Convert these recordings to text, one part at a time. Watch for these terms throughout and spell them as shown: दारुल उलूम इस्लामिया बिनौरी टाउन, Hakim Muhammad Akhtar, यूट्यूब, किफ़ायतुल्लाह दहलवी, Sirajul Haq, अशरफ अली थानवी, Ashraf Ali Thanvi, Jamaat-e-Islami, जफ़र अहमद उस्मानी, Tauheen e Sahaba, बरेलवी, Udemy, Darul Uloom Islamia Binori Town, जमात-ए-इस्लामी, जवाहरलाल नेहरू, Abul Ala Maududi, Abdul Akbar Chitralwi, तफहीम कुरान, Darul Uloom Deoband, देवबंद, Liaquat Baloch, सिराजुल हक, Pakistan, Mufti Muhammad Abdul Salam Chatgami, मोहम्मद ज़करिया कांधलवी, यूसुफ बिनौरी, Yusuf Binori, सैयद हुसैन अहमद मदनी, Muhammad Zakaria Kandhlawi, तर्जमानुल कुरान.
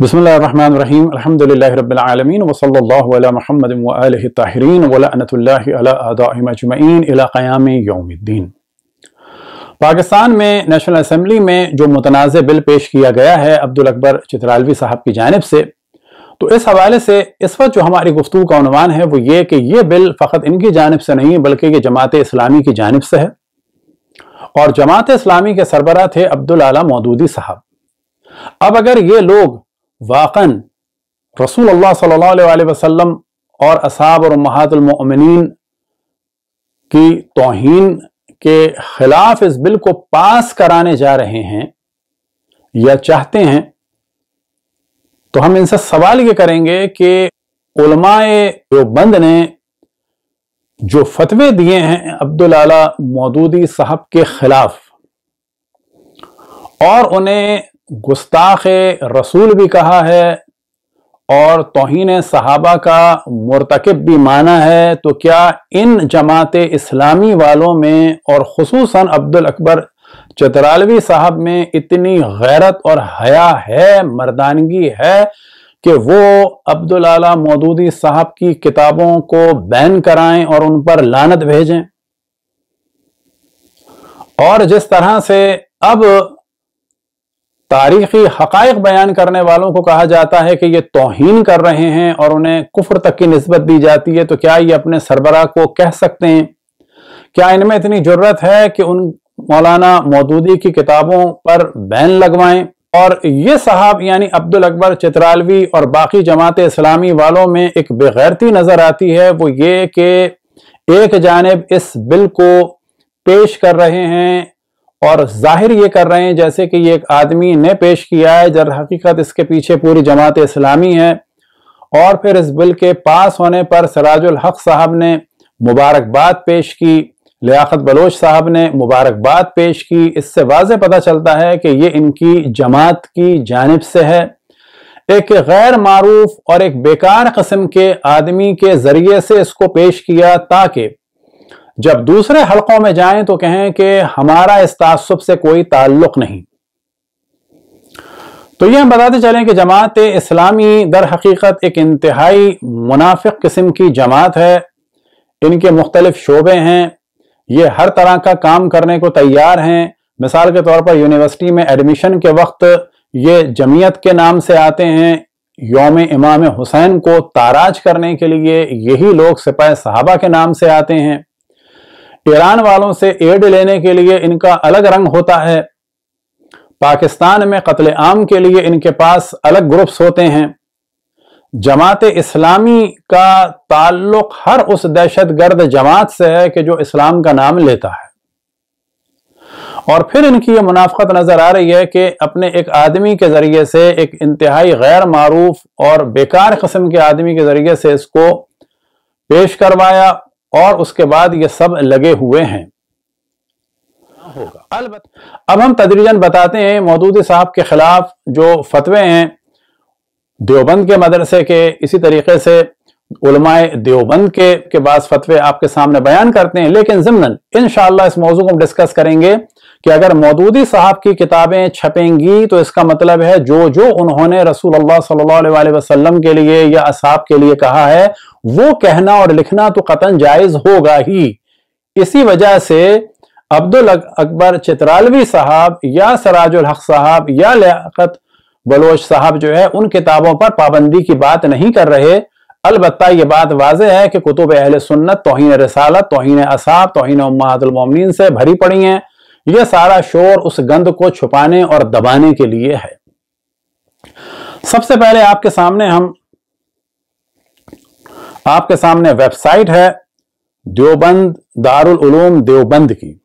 बिस्मिल्लाहिर्रहमानिर्रहीम अल्हम्दुलिल्लाहि रब्बिल आलमीन व सल्लल्लाहु अला मुहम्मदिन व आलिहि ताहिरीन व लअनतुल्लाहि अला आदाइहिम अजमईन इला क़यामे यौमिद्दीन। पाकिस्तान में नेशनल असेंबली में जो मुतनाज़ बिल पेश किया गया है अब्दुल अकबर चित्रालवी साहब की जानिब से, तो इस हवाले से इस वक्त जो हमारी गुफ्तगू का उनवान है वो ये कि ये बिल फ़कत इनकी जानिब से नहीं बल्कि ये जमात-ए-इस्लामी की जानिब से है और जमात-ए-इस्लामी के सरबराह थे अब्दुल आला मौदूदी साहब। अब अगर ये लोग वाक़न रसूलुल्लाह सल्लल्लाहु अलैहि वसल्लम और असहाब और उम्महातुल मोमिनीन की तौहीन के खिलाफ इस बिल को पास कराने जा रहे हैं या चाहते हैं, तो हम इनसे सवाल ये करेंगे कि उलमाए देवबंद ने जो फतवे दिए हैं अब्दुल आला मौदूदी साहब के खिलाफ और उन्हें गुस्ताखे रसूल भी कहा है और तौहीन सहाबा का मुर्तकिब भी माना है, तो क्या इन जमाते इस्लामी वालों में और ख़ुसूसन अब्दुल अकबर चित्रालवी साहब में इतनी गैरत और हया है, मर्दानगी है कि वो अब्दुल आला मौदूदी साहब की किताबों को बैन कराएं और उन पर लानत भेजें? और जिस तरह से अब तारीखी हक़ाइक़ बयान करने वालों को कहा जाता है कि ये तौहीन कर रहे हैं और उन्हें कुफ्र तक की निस्बत दी जाती है, तो क्या ये अपने सरबराह को कह सकते हैं? क्या इनमें इतनी जुर्रत है कि उन मौलाना मौदूदी की किताबों पर बैन लगवाएं? और ये साहब यानी अब्दुल अकबर चित्रालवी और बाकी जमात इस्लामी वालों में एक बेगैरती नज़र आती है, वो ये कि एक जानिब इस बिल को पेश कर रहे हैं और जाहिर ये कर रहे हैं जैसे कि ये एक आदमी ने पेश किया है, जर हकीकत इसके पीछे पूरी जमात इस्लामी है। और फिर इस बिल के पास होने पर सिराजुल हक साहब ने मुबारकबाद पेश की, लियाकत बलोच साहब ने मुबारकबाद पेश की। इससे वाज़े पता चलता है कि ये इनकी जमात की जानिब से है। एक गैर मारूफ और एक बेकार कस्म के आदमी के ज़रिए से इसको पेश किया ताकि जब दूसरे हलकों में जाएं तो कहें कि हमारा इस तअस्सुब से कोई ताल्लुक नहीं। तो ये हम बताते चलें कि जमात इस्लामी दर हकीकत एक इंतहाई मुनाफिक किस्म की जमात है। इनके मुख्तलिफ शोबे हैं, ये हर तरह का काम करने को तैयार हैं। मिसाल के तौर पर यूनिवर्सिटी में एडमिशन के वक्त ये जमीयत के नाम से आते हैं, यौम इमाम हुसैन को ताराज करने के लिए यही लोग सिपाही सहाबा के नाम से आते हैं। ईरान वालों से एड लेने के लिए इनका अलग रंग होता है। पाकिस्तान में कत्ले आम के लिए इनके पास अलग ग्रुप्स होते हैं। जमाते इस्लामी का ताल्लुक हर उस दहशतगर्द जमात से है कि जो इस्लाम का नाम लेता है। और फिर इनकी ये मुनाफकत नजर आ रही है कि अपने एक आदमी के जरिए से, एक इंतहाई गैर मारूफ और बेकार किस्म के आदमी के जरिए से इसको पेश करवाया और उसके बाद ये सब लगे हुए हैं। अब हम तदरीजन बताते हैं मौदूदी साहब के खिलाफ जो फतवे हैं देवबंद के मदरसे के, इसी तरीके से उलमाए देवबंद के बाद फतवे आपके सामने बयान करते हैं। लेकिन ज़िम्नन इंशाअल्लाह इस मौजू को हम डिस्कस करेंगे कि अगर मौदूदी साहब की किताबें छपेंगी तो इसका मतलब है जो जो उन्होंने रसूलुल्लाह सल्लल्लाहु अलैहि वसल्लम के लिए या असहाब के लिए कहा है वो कहना और लिखना तो कतन जायज़ होगा ही। इसी वजह से अब्दुल अकबर चित्रालवी साहब या सिराजुल हक साहब या लियाकत बलोच साहब जो है उन किताबों पर पाबंदी की बात नहीं कर रहे। अलबत्ता ये बात वाज़ेह है कि कुतुब अहले सुन्नत तौहीन रिसालत, तौहीन असहाब, तौहीन उम्महातुल मोमिनीन से भरी पड़ी हैं। यह सारा शोर उस गंद को छुपाने और दबाने के लिए है। सबसे पहले आपके सामने वेबसाइट है देवबंद, दारुल उलूम देवबंद की,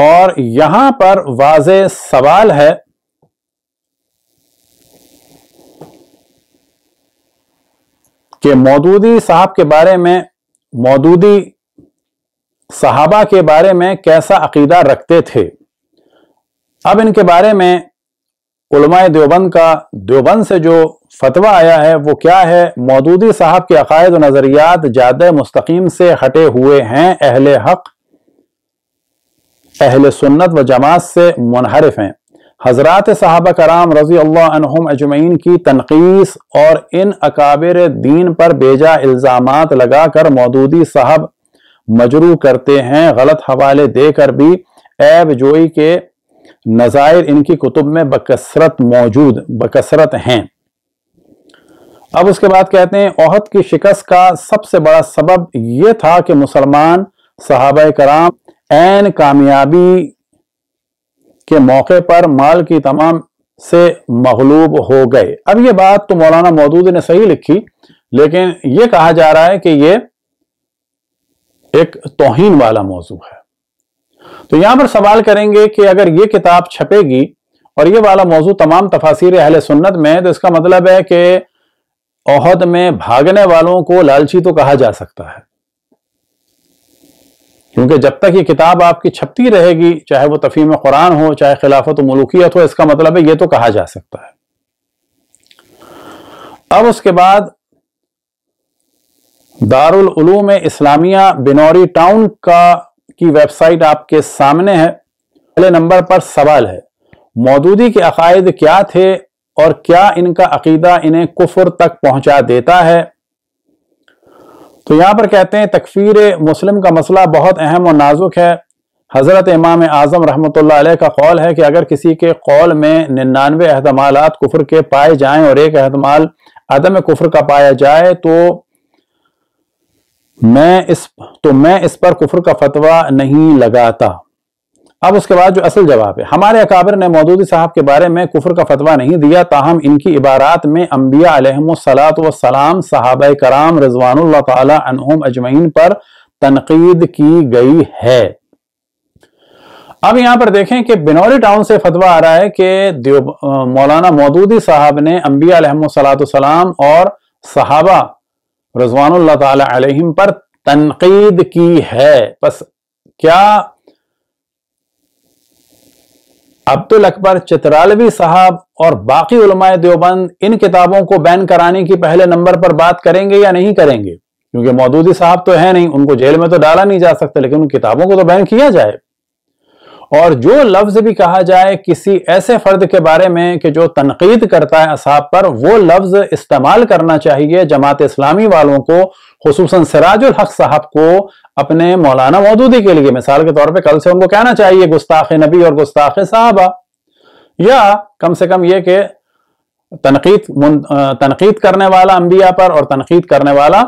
और यहां पर वाज़े सवाल है कि मौदूदी साहब के बारे में, मौदूदी सहाबा के बारे में कैसा अकीदा रखते थे। अब इनके बारे में उलमाए देवबंद का देवबंद से जो फतवा आया है वो क्या है? मौदूदी साहब के अकायद और नज़रियात ज़्यादा मुस्तकीम से हटे हुए हैं, अहले हक, अहले सुन्नत व जमात से मुनहरिफ हैं। हजरात साहबा कराम रजी अल्लाह अन्हुम अजमईन की तनकीस और इन अकाबिर दीन पर बेजा इल्ज़ामात लगाकर मौदूदी साहब मजरू करते हैं। गलत हवाले देकर भी ऐब जोई के नज़ायर इनकी कुतुब में बकसरत हैं। अब उसके बाद कहते हैं ओहद की शिकस्त का सबसे बड़ा सबब यह था कि मुसलमान सहाबा कराम ऐन कामयाबी के मौके पर माल की तमाम से मगलूब हो गए। अब ये बात तो मौलाना मौदूदी ने सही लिखी, लेकिन ये कहा जा रहा है कि ये एक तौहीन वाला मौजू है। तो यहां पर सवाल करेंगे कि अगर ये किताब छपेगी और ये वाला मौजू तमाम तफासिर अहले सुन्नत में, तो इसका मतलब है कि ओहद में भागने वालों को लालची तो कहा जा सकता है, क्योंकि जब तक ये किताब आपकी छपती रहेगी, चाहे वो तफहीम कुरान हो, चाहे खिलाफत मुलूकियत हो, इसका मतलब है ये तो कहा जा सकता है। अब उसके बाद दारुल उलूम इस्लामिया बिनौरी टाउन की वेबसाइट आपके सामने है। पहले नंबर पर सवाल है, मौदूदी के अकायद क्या थे और क्या इनका अकीदा इन्हें कुफर तक पहुंचा देता है? तो यहाँ पर कहते हैं तकफीर मुस्लिम का मसला बहुत अहम और नाजुक है। हज़रत इमाम आज़म रहमतुल्लाह अलैह का कौल है कि अगर किसी के कौल में 99 अहतमालात कुफर के पाए जाएं और एक अहतमाल अदम कुफर का पाया जाए तो मैं इस पर कुफर का फतवा नहीं लगाता। अब उसके बाद जो असल जवाब है, हमारे अकाबिर ने मौदूदी साहब के बारे में कुफर का फतवा नहीं दिया, ताहम इनकी इबारात में अम्बिया अलैहिमुस्सलातु वस्सलाम सहाबाए कराम रज़वानुल्लाह ताला अन्हुम अजमईन पर तनकीद की गई है। अब यहां पर देखें कि बिनौरी टाउन से फतवा आ रहा है कि मौलाना मौदूदी साहब ने अम्बिया अलैहिमुस्सलातु वस्सलाम और सहाबा रज़वानुल्लाह ताला अलैहिम पर तनकीद की है। बस क्या अब्दुल अकबर चित्रालवी साहब और बाकी उलमाए देवबंद इन किताबों को बैन कराने की पहले नंबर पर बात करेंगे या नहीं करेंगे? क्योंकि मौदूदी साहब तो है नहीं, उनको जेल में तो डाला नहीं जा सकता, लेकिन उन किताबों को तो बैन किया जाए। और जो लफ्ज भी कहा जाए किसी ऐसे फर्द के बारे में कि जो तनकीद करता है असहाब पर, वो लफ्ज इस्तेमाल करना चाहिए जमात इस्लामी वालों को, खुसूसन सिराजुल हक साहब को अपने मौलाना मौदूदी के लिए। मिसाल के तौर पे कल से उनको कहना चाहिए गुस्ताखे नबी और गुस्ताखे साहबा, या कम से कम ये कि तनकीद करने वाला अंबिया पर और तनकीद करने वाला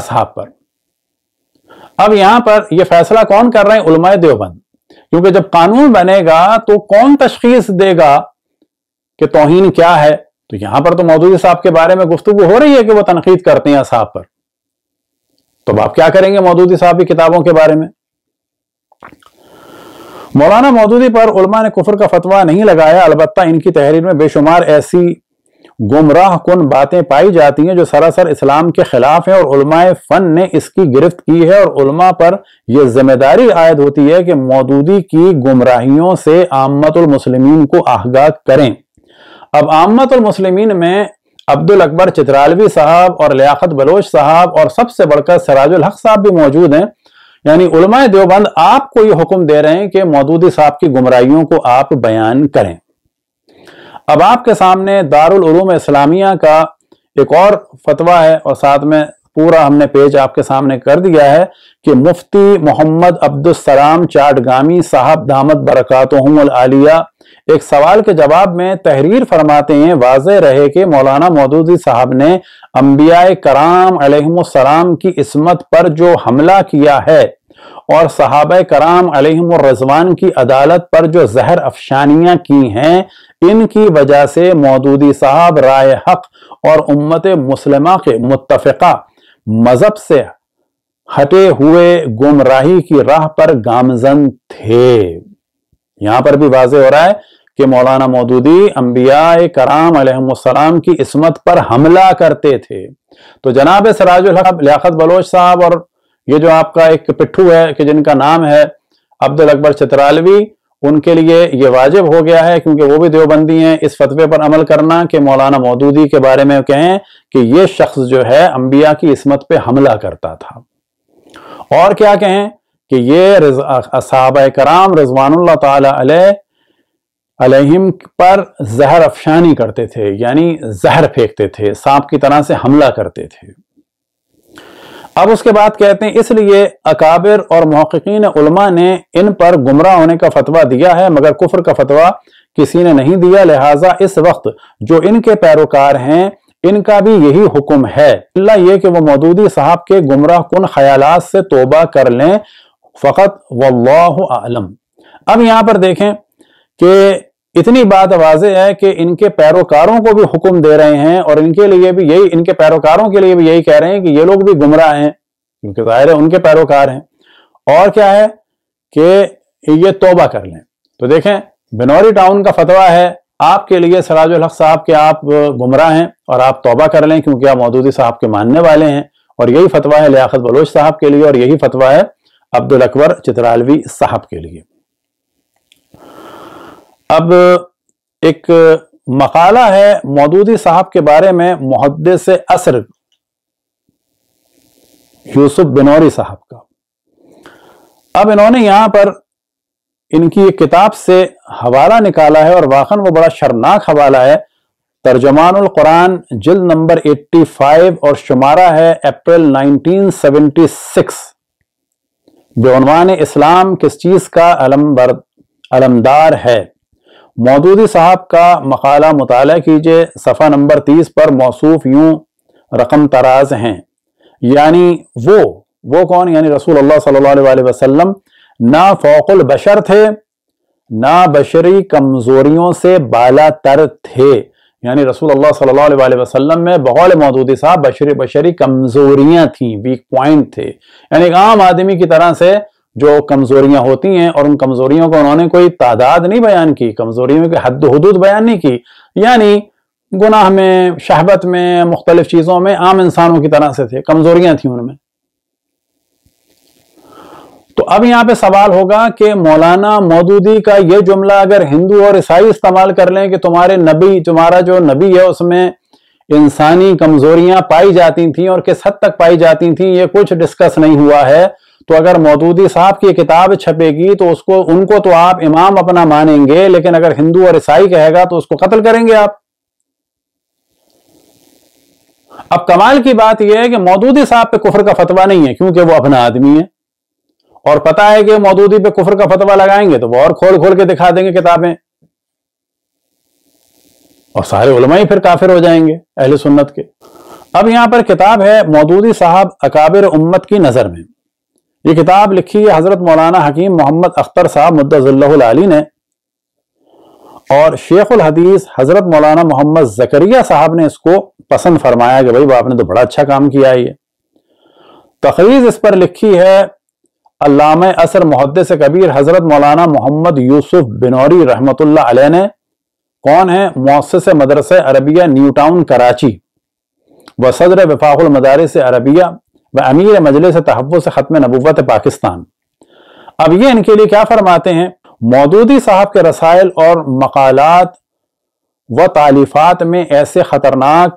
असहाब पर। अब यहां पर यह फैसला कौन कर रहे हैं? उलमाए देवबंद, क्योंकि जब कानून बनेगा तो कौन तशखीस देगा कि तौहीन क्या है? तो यहां पर तो मौदूदी साहब के बारे में गुफ्तगू हो रही है कि वो तनकीद करते हैं साहब पर, तो आप क्या करेंगे मौदूदी साहब की किताबों के बारे में? मौलाना मौदूदी पर उलमा ने कुफर का फतवा नहीं लगाया, अलबत्ता इनकी तहरीर में बेशुमार ऐसी गुमराह कुन बातें पाई जाती हैं जो सरासर इस्लाम के खिलाफ हैं, और उलमाए फन ने इसकी गिरफ्त की है। और उलमा पर यह जिम्मेदारी आयद होती है कि मौदूदी की गुमराहियों से आम्मतुल मुस्लिमीन को आगाह करें। अब आम्मतुल मुस्लिमीन में अब्दुल अकबर चित्रालवी साहब और लियाकत बलोच साहब और सबसे बढ़कर सिराजुल हक साहब भी मौजूद हैं, यानी उलमाए देवबंद आपको ये हुक्म दे रहे हैं कि मौदूदी साहब की गुमराहियों को आप बयान करें। अब आपके सामने दारुल उलूम इस्लामिया का एक और फतवा है और साथ में पूरा हमने पेज आपके सामने कर दिया है कि मुफ्ती मोहम्मद अब्दुल सलाम चाटगामी साहब दामद बरकातुहुमुल आलिया एक सवाल के जवाब में तहरीर फरमाते हैं, वाज़े रहे कि मौलाना मौदूदी साहब ने अंबियाए कराम अलैहिमुस्सलाम की इस्मत पर जो हमला किया है और सहाबाए कराम अलैहिमुर्रज़वान की अदालत पर जो जहर अफशानियां की हैं, इनकी वजह से मौदूदी साहब राय हक और उम्मत मुस्लिमा के मुत्तफ़िका मजहब से हटे हुए गुमराही की राह पर गामजन थे। यहां पर भी वाज़े हो रहा है कि मौलाना मौदूदी अंबियाए कराम अलैहिमुस्सलाम की इस्मत पर हमला करते थे। तो जनाब सिराजुल हक, लियाकत बलोच साहब और ये जो आपका एक पिट्ठू है कि जिनका नाम है अब्दुल अकबर चित्रालवी, उनके लिए ये वाजिब हो गया है क्योंकि वो भी देवबंदी हैं, इस फतवे पर अमल करना कि मौलाना मौदूदी के बारे में कहें कि ये शख्स जो है अंबिया की इस्मत पे हमला करता था, और क्या कहें कि ये सहाबा कराम रज़वानुल्लाह ताला अलैह अलैहिम पर जहर अफशानी करते थे, यानी जहर फेंकते थे, सांप की तरह से हमला करते थे। अब उसके बाद कहते हैं इसलिए अकाबिर और मुहक्किकीन उलमा ने इन पर गुमराह होने का फतवा दिया है, मगर कुफ्र का फतवा किसी ने नहीं दिया, लिहाजा इस वक्त जो इनके पैरोकार हैं इनका भी यही हुक्म है, इल्ला ये कि वो मौदूदी साहब के गुमराह कुन ख्यालात से तोबा कर लें, फकत वल्लाहु आलम। अब यहाँ पर देखें कि इतनी बात वाज़ेह है कि इनके पैरोकारों को भी हुक्म दे रहे हैं और इनके लिए भी यही, इनके पैरोकारों के लिए भी यही कह रहे हैं कि ये लोग भी गुमराह हैं, क्योंकि जाहिर है उनके पैरोकार हैं, और क्या है कि ये तोबा कर लें। तो देखें बिनौरी टाउन का फतवा है आपके लिए सिराजुल हक साहब के आप गुमराह हैं और आप तौबा कर लें क्योंकि आप मौदूदी साहब के मानने वाले हैं, और यही फतवा है लियाकत बलोच साहब के लिए और यही फतवा है अब्दुल अकबर चित्रालवी साहब के लिए। अब एक मकाला है मौदूदी साहब के बारे में मुहद्दिस असर यूसुफ बिनौरी साहब का। अब इन्होंने यहां पर इनकी एक किताब से हवाला निकाला है और वाकन वो बड़ा शर्मनाक हवाला है, तर्जमानुल कुरान जिल्द नंबर 85 और शुमारा है अप्रैल 1976, बेउनवान इस्लाम किस चीज का अलमदार है, मौदूदी साहब का मकाला मुताला कीजिए, सफ़ा नंबर 30 पर मौसूफ यूं रकम तराज हैं, यानी वो कौन, यानी रसूल अल्लाह सल्लल्लाहु अलैहि वसल्लम ना फौकुल बशर थे ना बशरी कमजोरियों से बाला तर थे, यानी रसूल अल्लाह सल्लल्लाहु अलैहि वसल्लम में बकौल मौदूदी साहब बशरी कमजोरियां थी, वीक पॉइंट थे, यानी एक आम आदमी की तरह से जो कमजोरियां होती हैं, और उन कमजोरियों को उन्होंने कोई तादाद नहीं बयान की, कमजोरियों की हद हुदूद बयान नहीं की, यानी गुनाह में, शहबत में, मुख्तलिफ चीजों में आम इंसानों की तरह से थे, कमजोरियां थी उनमें। तो अब यहाँ पे सवाल होगा कि मौलाना मौदूदी का ये जुमला अगर हिंदू और ईसाई इस्तेमाल कर लें कि तुम्हारे नबी, तुम्हारा जो नबी है उसमें इंसानी कमजोरियां पाई जाती थीं और किस हद तक पाई जाती थीं ये कुछ डिस्कस नहीं हुआ है, तो अगर मौदूदी साहब की किताब छपेगी तो उसको, उनको तो आप इमाम अपना मानेंगे, लेकिन अगर हिंदू और ईसाई कहेगा तो उसको कत्ल करेंगे आप। अब कमाल की बात यह है कि मौदूदी साहब पे कुफर का फतवा नहीं है क्योंकि वो अपना आदमी है, और पता है कि मौदूदी पे कुफर का फतवा लगाएंगे तो वो और खोल के दिखा देंगे किताबें, और सारे उलमा ही फिर काफिर हो जाएंगे अहले सुन्नत के। अब यहां पर किताब है मौदूदी साहब अकाबिर उम्मत की नजर में, ये किताब लिखी है हजरत मौलाना हकीम मोहम्मद अख्तर साहब मुद्दज़ल्लाहुल आली ने, और शेखुल हदीस हजरत मौलाना मोहम्मद जकरिया साहब ने इसको पसंद फरमाया कि भाई आपने तो बड़ा अच्छा काम किया है। ये तकरीज इस पर लिखी है अल्लामा असर मुहद्दिस कबीर हजरत मौलाना मोहम्मद यूसुफ बिनौरी रहमतुल्लाह अलैह ने, कौन है, मुअस्सिस मदरसे अरबिया न्यू टाउन कराची व सदर वफाकुल मदारिस अरबिया व अमीर मजलिस तहफ़्फ़ुज़ ख़त्म नबुव्वत पाकिस्तान। अब ये इनके लिए क्या फरमाते हैं, मौदूदी साहब के रसायल और मकालात व तालीफात में ऐसे ख़तरनाक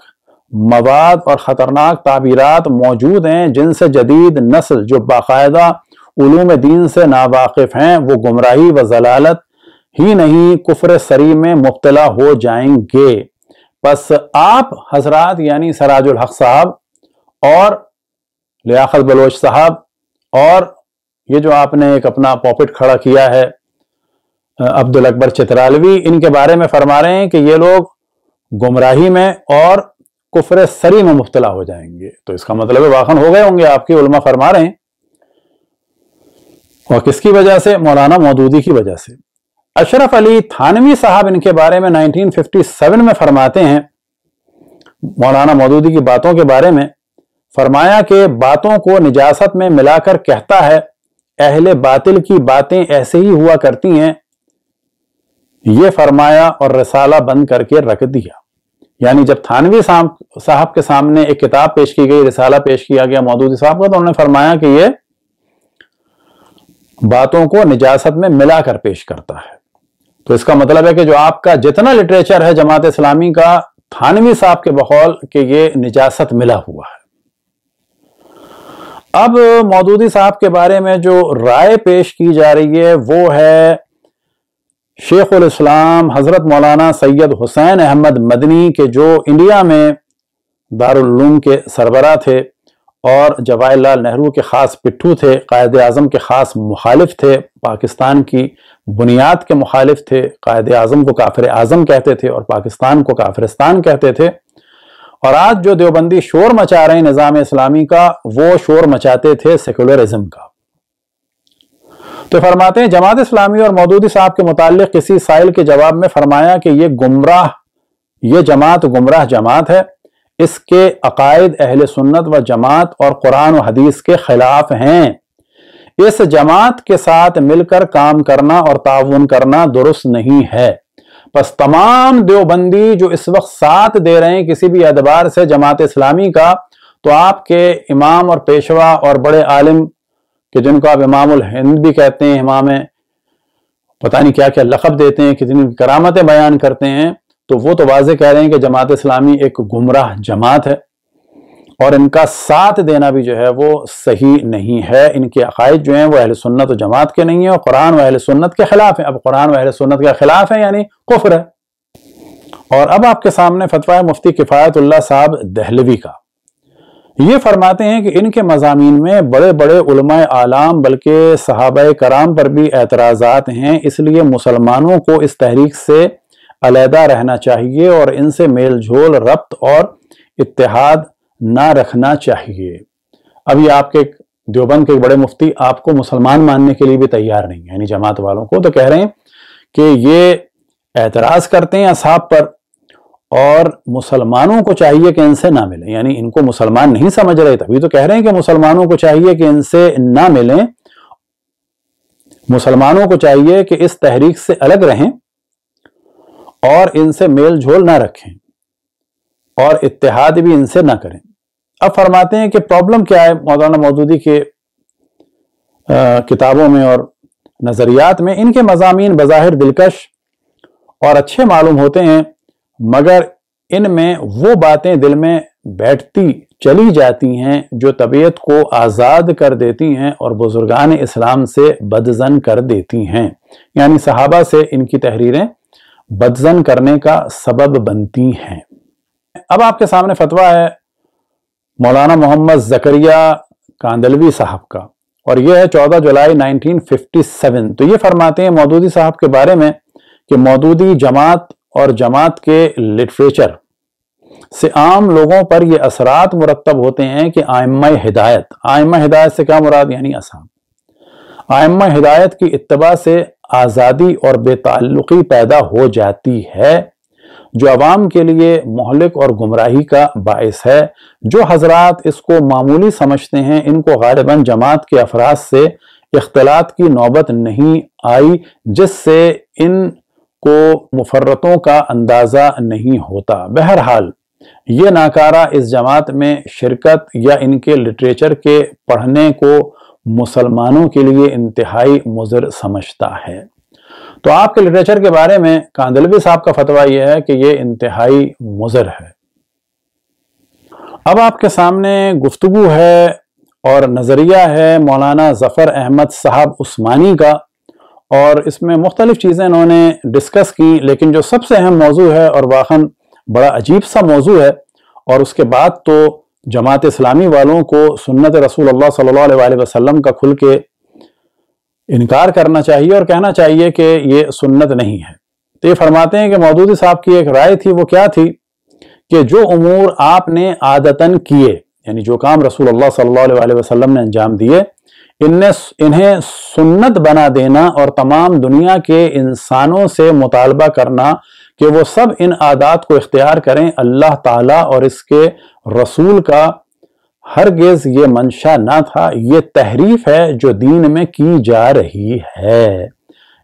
मवाद और ख़तरनाक ताबीरात मौजूद हैं जिनसे जदीद नस्ल जो बाकायदा उलूम दीन से नावाकिफ़ हैं वो गुमराही व ज़लालत ही नहीं कुफ्र सरी में मुब्तला हो जाएंगे। बस आप हजरात यानी सिराजुल हक साहब और लियाकत बलोच साहब, और ये जो आपने एक अपना पॉकेट खड़ा किया है अब्दुल अकबर चित्रालवी, इनके बारे में फरमा रहे हैं कि ये लोग गुमराही में और कुफ्र सरी में मुब्तला हो जाएंगे। तो इसका मतलब है वाकन हो गए होंगे आपके उलमा फरमा रहे हैं, और किसकी वजह से, मौलाना मौदूदी की वजह से। अशरफ अली थानवी साहब इनके बारे में 1957 में फरमाते हैं मौलाना मौदूदी की बातों के बारे में, फरमाया कि बातों को निजासत में मिलाकर कहता है अहले बातिल की बातें ऐसे ही हुआ करती हैं, ये फरमाया और रसाला बंद करके रख दिया। यानी जब थानवी साहब के सामने एक किताब पेश की गई, रसाला पेश किया गया मौदूदी साहब का, तो उन्होंने फरमाया कि ये बातों को निजासत में मिलाकर पेश करता है। तो इसका मतलब है कि जो आपका जितना लिटरेचर है जमात इस्लामी का, थानवी साहब के बकौल कि ये निजासत मिला हुआ है। अब मौदूदी साहब के बारे में जो राय पेश की जा रही है वो है शेखुल इस्लाम हज़रत मौलाना सैयद हुसैन अहमद मदनी के जो इंडिया में दारुल उलूम के सरबरा थे और जवाहरलाल नेहरू के ख़ास पिट्ठू थे, कायद आज़म के ख़ास मुखालिफ थे, पाकिस्तान की बुनियाद के मुखालिफ थे, कायद आज़म को काफिर आज़म कहते थे और पाकिस्तान को काफिरस्तान कहते थे। और आज जो देवबंदी शोर मचा रहे हैं निज़ाम इस्लामी का, वो शोर मचाते थे सेकुलरिज्म का। तो फरमाते हैं जमात इस्लामी और मौदूदी साहब के मुतालिक किसी साइल के जवाब में फरमाया कि ये जमात गुमराह जमात है, इसके अकायद अहले सुन्नत व जमात और कुरान व हदीस के खिलाफ हैं, इस जमात के साथ मिलकर काम करना और ताउन करना दुरुस्त नहीं है। बस तमाम देवबंदी जो इस वक्त साथ दे रहे हैं किसी भी एतबार से जमात इस्लामी का, तो आपके इमाम और पेशवा और बड़े आलिम कि जिनको आप इमामुल हिंद भी कहते हैं, इमाम पता नहीं क्या क्या लक़ब देते हैं, कितनी करामतें बयान करते हैं, तो वो तो वाज़े कह रहे हैं कि जमात इस्लामी एक गुमराह जमात है और इनका साथ देना भी जो है वो सही नहीं है। इनके अक़ायद जो हैं वो अहले सुन्नत व जमात के नहीं हैं और कुरान व अहले सुन्नत के ख़िलाफ़ हैं। अब कुरान व अहले सुन्नत के ख़िलाफ़ है यानी कुफ्र है। और अब आपके सामने फतवा मुफ्ती किफ़ायतुल्लाह साहब दहलवी का। ये फरमाते हैं कि इनके मज़ामीन में बड़े बड़े उलमा आलाम बल्कि सहाबाए कराम पर भी एतराज़ात हैं, इसलिए मुसलमानों को इस तहरीक से अलहदा रहना चाहिए और इनसे मेल जोल रब्त और इत्तेहाद ना रखना चाहिए। अभी आपके देवबंद के बड़े मुफ्ती आपको मुसलमान मानने के लिए भी तैयार नहीं है, यानी जमात वालों को, तो कह रहे हैं कि ये एतराज़ करते हैं असहाब पर और मुसलमानों को चाहिए कि इनसे ना मिलें, यानी इनको मुसलमान नहीं समझ रहे तभी तो कह रहे हैं कि मुसलमानों को चाहिए कि इनसे ना मिलें, मुसलमानों को चाहिए कि इस तहरीक से अलग रहें और इनसे मेल जोल ना रखें और इत्तेहाद भी इनसे ना करें। अब फरमाते हैं कि प्रॉब्लम क्या है मौलाना मौदूदी के किताबों में और नज़रियात में। इनके मज़ामीन बज़ाहिर दिलकश और अच्छे मालूम होते हैं, मगर इनमें वो बातें दिल में बैठती चली जाती हैं जो तबीयत को आज़ाद कर देती हैं और बुजुर्गान इस्लाम से बदजन कर देती हैं, यानी सहाबा से इनकी तहरीरें बदजन करने का सबब बनती हैं। अब आपके सामने फतवा है मौलाना मोहम्मद ज़करिया कांधलवी साहब का और यह है 14 जुलाई 1957। तो ये फरमाते हैं मौदूदी साहब के बारे में कि मौदूदी जमात और जमात के लिटरेचर से आम लोगों पर यह असरात मुरतब होते हैं कि आइम्मा हिदायत से क्या मुराद, यानी असहाब, आइम्मा हिदायत की इत्तबा से आज़ादी और बेताल्लुकी पैदा हो जाती है जो आवाम के लिए मोहलिक और गुमराही का बायस है। जो हजरात इसको मामूली समझते हैं इनको गालिबन जमात के अफराद से इख्तलात की नौबत नहीं आई, जिससे इन को मुफर्रतों का अंदाज़ा नहीं होता। बहरहाल ये नाकारा इस जमात में शिरकत या इनके लिटरेचर के पढ़ने को मुसलमानों के लिए इंतहाई मुज़र समझता है। तो आपके लिटरेचर के बारे में कांधलवी साहब का फतवा यह है कि ये इंतहाई मुज़र है। अब आपके सामने गुफ्तगू है और नज़रिया है मौलाना जफ़र अहमद साहब उस्मानी का और इसमें मुख्तलिफ चीज़ें इन्होंने डिस्कस की, लेकिन जो सबसे अहम मौजू है और वाकन बड़ा अजीब सा मौजू है और उसके बाद तो जमात इस्लामी वालों को सुन्नत रसूलुल्लाह सल्लल्लाहु अलैहि वसल्लम का खुल के इनकार करना चाहिए और कहना चाहिए कि ये सुन्नत नहीं है। तो ये फरमाते हैं कि मौदूदी साहब की एक राय थी, वो क्या थी कि जो उमूर आपने आदतन किए, यानी जो काम रसूलुल्लाह सल्लल्लाहु अलैहि वसल्लम ने अंजाम दिए, इन्हें सुन्नत बना देना और तमाम दुनिया के इंसानों से मुतालबा करना कि वो सब इन आदात को इख्तियार करें। अल्लाह ताला और इसके रसूल का हरगिज़ ये मंशा ना था, ये तहरीफ है जो दीन में की जा रही है।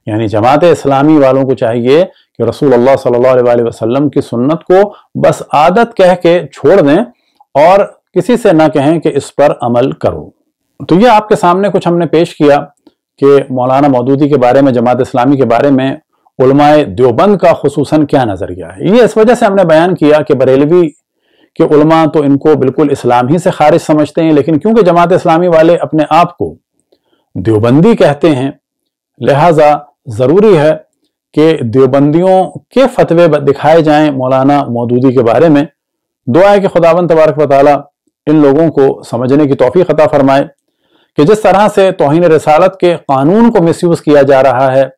यानी जमात इस्लामी वालों को चाहिए कि रसूलुल्लाह सल्लल्लाहु अलैहि वसल्लम की सुन्नत को बस आदत कह के छोड़ दें और किसी से ना कहें कि इस पर अमल करो। तो ये आपके सामने कुछ हमने पेश किया कि मौलाना मौदूदी के बारे में, जमात इस्लामी के बारे में उलमाए देवबंद का खुसूसन क्या नज़रिया है। ये इस वजह से हमने बयान किया कि बरेलवी के उलमा तो इनको बिल्कुल इस्लाम ही से खारिज समझते हैं, लेकिन क्योंकि जमात इस्लामी वाले अपने आप को देवबंदी कहते हैं, लिहाजा ज़रूरी है कि देवबंदियों के फतवे दिखाए जाएं मौलाना मौदूदी के बारे में। दुआ है कि खुदावंद तबारक व तआला इन लोगों को समझने की तौफीक अता फरमाए कि जिस तरह से तौहीन रिसालत के कानून को मिसयूज़ किया जा रहा है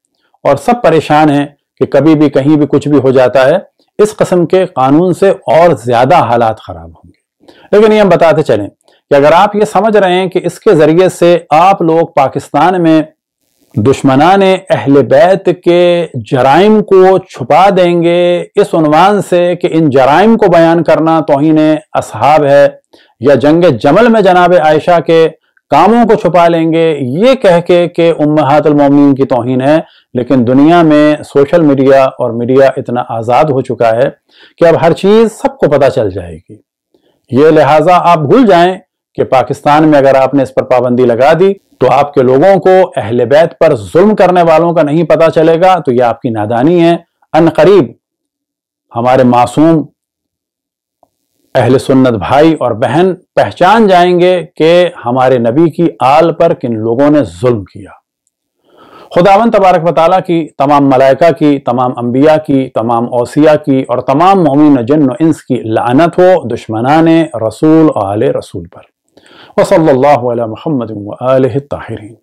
और सब परेशान हैं कि कभी भी कहीं भी कुछ भी हो जाता है, इस कस्म के कानून से और ज्यादा हालात खराब होंगे। लेकिन ये हम बताते चलें कि अगर आप ये समझ रहे हैं कि इसके जरिए से आप लोग पाकिस्तान में दुश्मनाने अहले बैत के जराइम को छुपा देंगे इस उन्वान से कि इन जराइम को बयान करना तौहीने असहाब है, या जंग जमल में जनाब आयशा के कामों को छुपा लेंगे ये कह के उम्महातुल मोमिनीन की तौहीन है, लेकिन दुनिया में सोशल मीडिया और मीडिया इतना आज़ाद हो चुका है कि अब हर चीज़ सबको पता चल जाएगी। ये लिहाजा आप भूल जाएं कि पाकिस्तान में अगर आपने इस पर पाबंदी लगा दी तो आपके लोगों को अहले बैत पर जुल्म करने वालों का नहीं पता चलेगा, तो यह आपकी नादानी है। अनकरीब हमारे मासूम अहले सुन्नत भाई और बहन पहचान जाएंगे कि हमारे नबी की आल पर किन लोगों ने जुल्म किया। खुदावंद तबारक व तआला की, तमाम मलाइका की, तमाम अंबिया की, तमाम औसिया की और तमाम मोमिन जिन व इंस की लानत हो दुश्मनाने रसूल और आले रसूल पर। वसल्लल्लाहु अला मुहम्मद व आलिहि ताहिरीन।